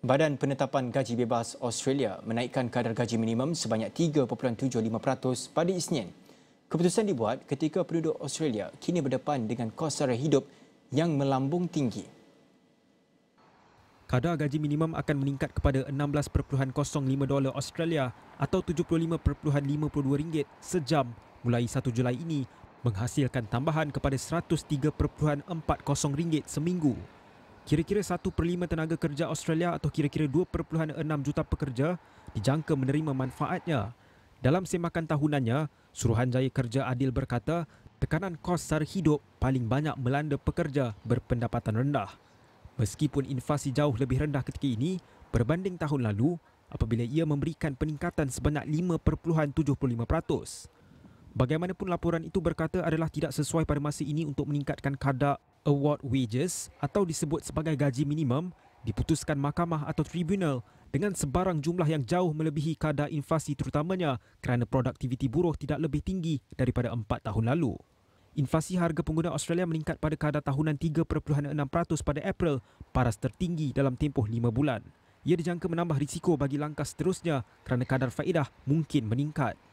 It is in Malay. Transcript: Badan Penetapan Gaji Bebas Australia menaikkan kadar gaji minimum sebanyak 3.75% pada Isnin. Keputusan dibuat ketika penduduk Australia kini berdepan dengan kos sara hidup yang melambung tinggi. Kadar gaji minimum akan meningkat kepada $16.05 Australia atau RM75.52 sejam mulai 1 Julai ini, menghasilkan tambahan kepada RM103.40 seminggu. Kira-kira 1/5 tenaga kerja Australia atau kira-kira 2.6 juta pekerja dijangka menerima manfaatnya. Dalam semakan tahunannya, Suruhanjaya Kerja Adil berkata tekanan kos sara hidup paling banyak melanda pekerja berpendapatan rendah. Meskipun inflasi jauh lebih rendah ketika ini berbanding tahun lalu apabila ia memberikan peningkatan sebanyak 5.75%. Bagaimanapun, laporan itu berkata adalah tidak sesuai pada masa ini untuk meningkatkan kadar award wages atau disebut sebagai gaji minimum diputuskan mahkamah atau tribunal dengan sebarang jumlah yang jauh melebihi kadar inflasi, terutamanya kerana produktiviti buruh tidak lebih tinggi daripada 4 tahun lalu. Inflasi harga pengguna Australia meningkat pada kadar tahunan 3.6% pada April, paras tertinggi dalam tempoh 5 bulan. Ia dijangka menambah risiko bagi langkah seterusnya kerana kadar faedah mungkin meningkat.